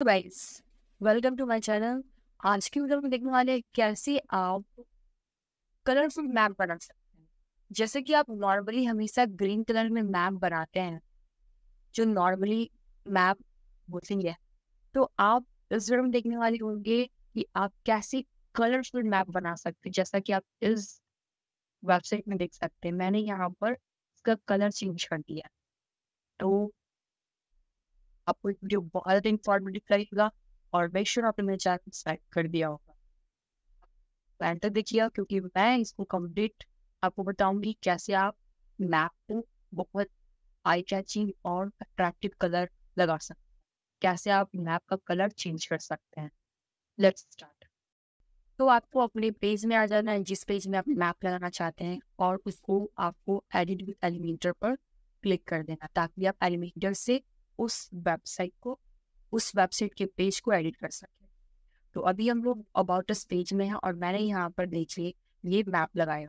तो guys welcome to my channel. आज की वीडियो में देखने वाले हैं कैसे आप कलरफुल मैप बना सकते हैं। जैसे कि आप नॉर्मली हमेशा ग्रीन कलर में मैप बनाते हैं, जो नॉर्मली मैप होती है, तो आप इस वीडियो में देखने वाले होंगे कि आप कैसे कलरफुल मैप बना सकते हैं। जैसा कि आप इस वेबसाइट में देख सकते हैं, मैंने यहाँ पर इसका कलर चेंज कर दिया। तो आपको वीडियो बहुत इंफॉर्मेटिव लगेगा और मेक श्योर आपने मेरे चैनल सब्सक्राइब कर दिया होगा। एंड तक देखिएगा क्योंकि मैं इसको कंप्लीट आपको बताऊंगी कैसे आप मैप को बहुत आई कैचिंग और अट्रैक्टिव कलर लगा सकते हैं, कैसे आप मैप का कलर चेंज कर सकते हैं। Let's start. तो आपको अपने पेज में आ जाना है जिस पेज में आप मैप लगाना चाहते हैं, और उसको आपको एडिट विद एलिमेंटर पर क्लिक कर देना ताकि आप एलिमेंटर से उस वेबसाइट के पेज को एडिट कर सके। तो अभी हम लोग अबाउट अस पेज में हैं और मैंने यहाँ पर देखिए ये मैप लगाया।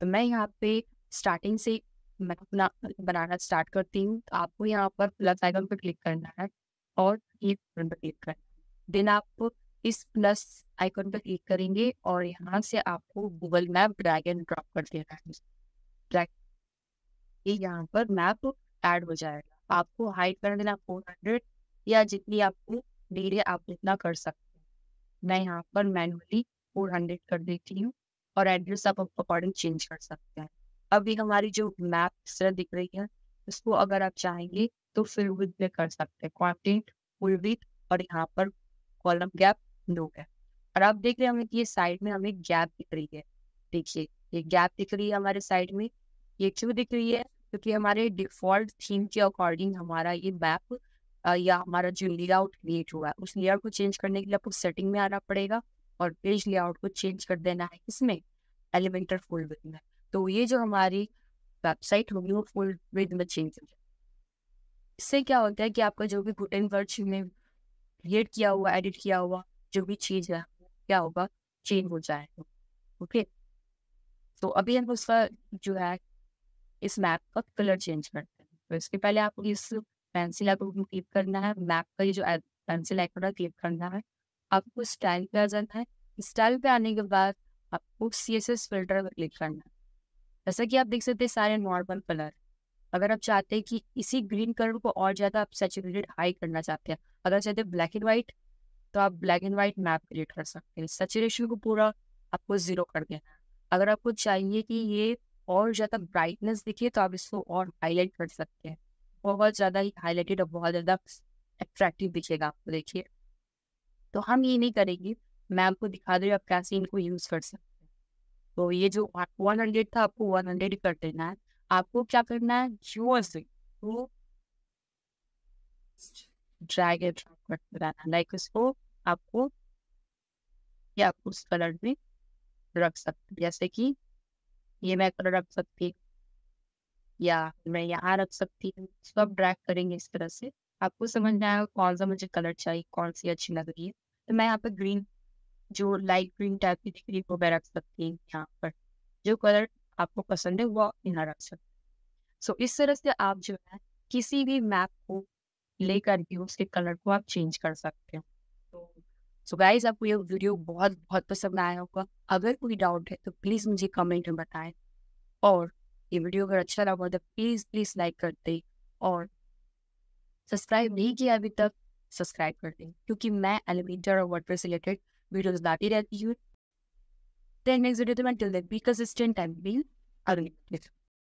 तो मैं यहाँ पे स्टार्टिंग से मैं अपना बनाना स्टार्ट करती हूँ। तो आपको यहाँ पर प्लस आइकन पर क्लिक करना है और ये बटन पर क्लिक करना है। देन आप इस प्लस आइकन पर क्लिक करेंगे और यहाँ से आपको Google map drag and drop कर देना है। ये यहाँ पर मैप ऐड हो जाएगा। आपको हाइट कर देना 400 या जितनी आपको नीड है आप उतना कर सकते हैं। मैं यहाँ पर मैनुअली 400 कर देती हूँ और एड्रेस आप अकॉर्डिंग चेंज कर सकते हैं। अभी हमारी जो मैप इस तरह दिख रही है, उसको अगर आप चाहेंगे तो फिर विद में कर सकते हैं, कंटेंट फुल विथ, और यहाँ पर कॉलम गैप नो गैप। और आप देख रहे हैं कि ये साइड में हमें गैप दिख रही है। देखिए ये गैप दिख रही है हमारे साइड में। ये क्यों दिख रही है? क्योंकि हमारे डिफॉल्ट थीम के अकॉर्डिंग हमारा ये मैप या हमारा जो लेआउट क्रिएट हुआ है, उस लेआउट को चेंज करने के लिए आपको सेटिंग में आना पड़ेगा और पेज लेआउट को चेंज कर देना है इसमें एलिमेंटर फुल विड्थ में। तो ये जो हमारी वेबसाइट होगी वो फुल विड्थ में चेंज हो जाए। इससे क्या होता है कि आपका जो भी गुटेनबर्ग में क्रिएट किया हुआ, एडिट किया हुआ जो भी चीज़ है क्या होगा, चेंज हो जाएगा। ओके, तो अभी हम उसका जो है इस मैप का कलर चेंज करते हैं। तो इसके पहले आपको इस पेंसिल आइकन को क्लिक करना है, मैप का ये जो पेंसिल आइकन है क्लिक करना है। आपको स्टाइल पे आ जाना है। स्टाइल पे आने के बाद आपको CSS फिल्टर पर क्लिक करना है। जैसा कि आप देख सकते हैं सारे नॉर्मल कलर। अगर आप चाहते हैं कि इसी ग्रीन कलर को और ज़्यादा आप सेचुरेटेड हाई करना चाहते हैं, अगर चाहते हैं ब्लैक एंड वाइट, तो आप black and white map create कर सकते हैं। सेचुरेशन को पूरा आपको 0 कर देना है। अगर आपको चाहिए कि ये और ज़्यादा ब्राइटनेस दिखे तो आप इसको और हाईलाइट कर सकते हैं। बहुत ज़्यादा ही हाईलाइटेड और बहुत ज़्यादा अट्रैक्टिव दिखेगा आपको। देखिए तो हम ये नहीं करेंगे, मैं आपको दिखा दूँ आप कैसे इनको यूज़ कर सकते हैं। तो ये जो 100 था आपको 100 कर देना है। आपको क्या करना है, जो से वो ड्रैग एंड ड्रॉप कर देना, लाइक उसको आपको या आप उस कलर में रख सकते हैं। जैसे कि ये मैं कलर रख सकती या मैं यहाँ रख सकती हूँ। इसको आप ड्रैग करेंगे इस तरह से। आपको समझना है कौन सा मुझे कलर चाहिए, कौन सी अच्छी लग रही है। तो मैं यहाँ पर ग्रीन जो लाइट ग्रीन टाइप की दिख रही है वो मैं रख सकती हूँ। यहाँ पर जो कलर आपको पसंद है वो यहाँ रख सकते। सो इस तरह से आप जो है किसी भी मैप को ले करके उसके कलर को आप चेंज कर सकते हो। सो गाइस आपको ये वीडियो बहुत बहुत पसंद आया होगा। अगर कोई डाउट है तो प्लीज़ मुझे कमेंट में बताएं, और ये वीडियो अगर अच्छा लगा तो प्लीज़ लाइक कर दें, और सब्सक्राइब नहीं किया अभी तक सब्सक्राइब कर दें, क्योंकि मैं एलिमेंटर और वर्डप्रेस रिलेटेड वीडियोस लाती रहती हूँ। Till next video, till then be consistent and be earning.